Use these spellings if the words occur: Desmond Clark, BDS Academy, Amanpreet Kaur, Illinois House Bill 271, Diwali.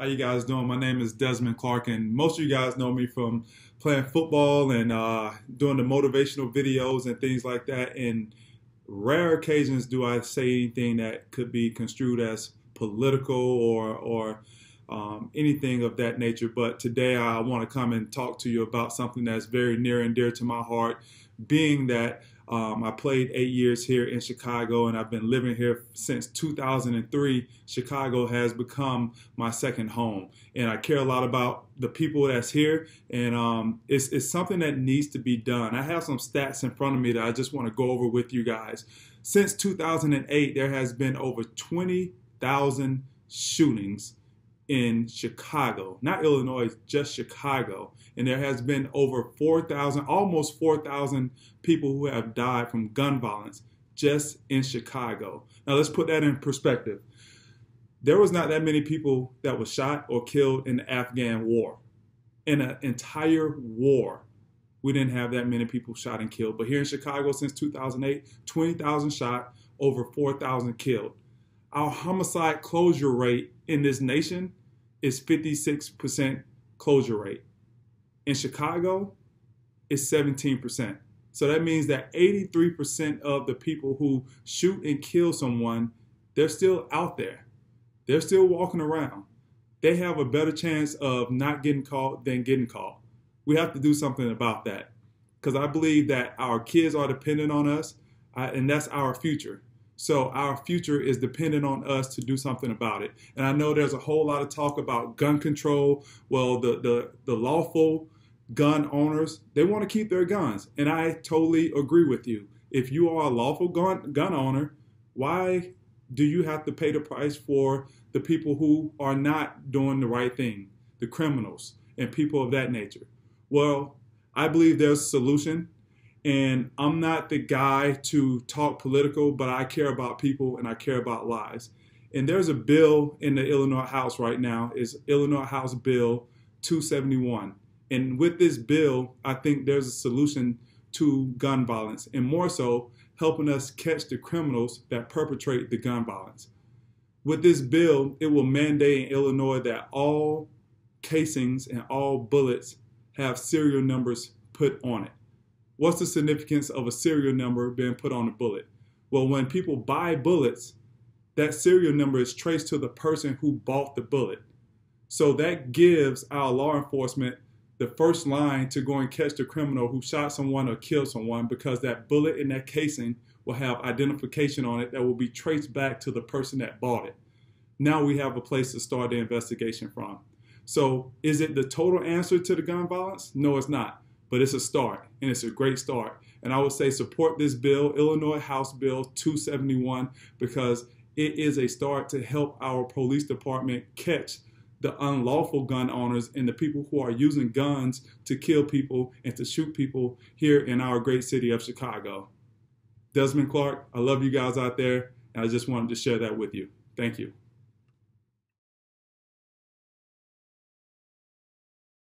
How you guys doing? My name is Desmond Clark, and most of you guys know me from playing football and doing the motivational videos and things like that. In rare occasions do I say anything that could be construed as political or anything of that nature. But today I want to come and talk to you about something that's very near and dear to my heart, being that I played 8 years here in Chicago, and I've been living here since 2003. Chicago has become my second home, and I care a lot about the people that's here, and it's something that needs to be done. I have some stats in front of me that I just want to go over with you guys. Since 2008, there has been over 20,000 shootings in Chicago, not Illinois, just Chicago. And there has been over 4,000, almost 4,000 people who have died from gun violence just in Chicago. Now let's put that in perspective. There was not that many people that were shot or killed in the Afghan war. In an entire war, we didn't have that many people shot and killed. But here in Chicago since 2008, 20,000 shot, over 4,000 killed. Our homicide closure rate in this nation is 56% closure rate. In Chicago, it's 17%. So that means that 83% of the people who shoot and kill someone, they're still out there. They're still walking around. They have a better chance of not getting caught than getting caught. We have to do something about that, because I believe that our kids are dependent on us, and that's our future. So our future is dependent on us to do something about it. And I know there's a whole lot of talk about gun control. Well, the lawful gun owners, they want to keep their guns. And I totally agree with you. If you are a lawful gun owner, why do you have to pay the price for the people who are not doing the right thing, the criminals and people of that nature? Well, I believe there's a solution. And I'm not the guy to talk political, but I care about people and I care about lives. And there's a bill in the Illinois House right now. It's Illinois House Bill 271. And with this bill, I think there's a solution to gun violence, and more so helping us catch the criminals that perpetrate the gun violence. With this bill, it will mandate in Illinois that all casings and all bullets have serial numbers put on it. What's the significance of a serial number being put on a bullet? Well, when people buy bullets, that serial number is traced to the person who bought the bullet. So that gives our law enforcement the first line to go and catch the criminal who shot someone or killed someone, because that bullet in that casing will have identification on it that will be traced back to the person that bought it. Now we have a place to start the investigation from. So is it the total answer to the gun violence? No, it's not. But it's a start, and it's a great start. And I would say support this bill, Illinois House Bill 271, because it is a start to help our police department catch the unlawful gun owners and the people who are using guns to kill people and to shoot people here in our great city of Chicago. Desmond Clark, I love you guys out there, and I just wanted to share that with you. Thank you.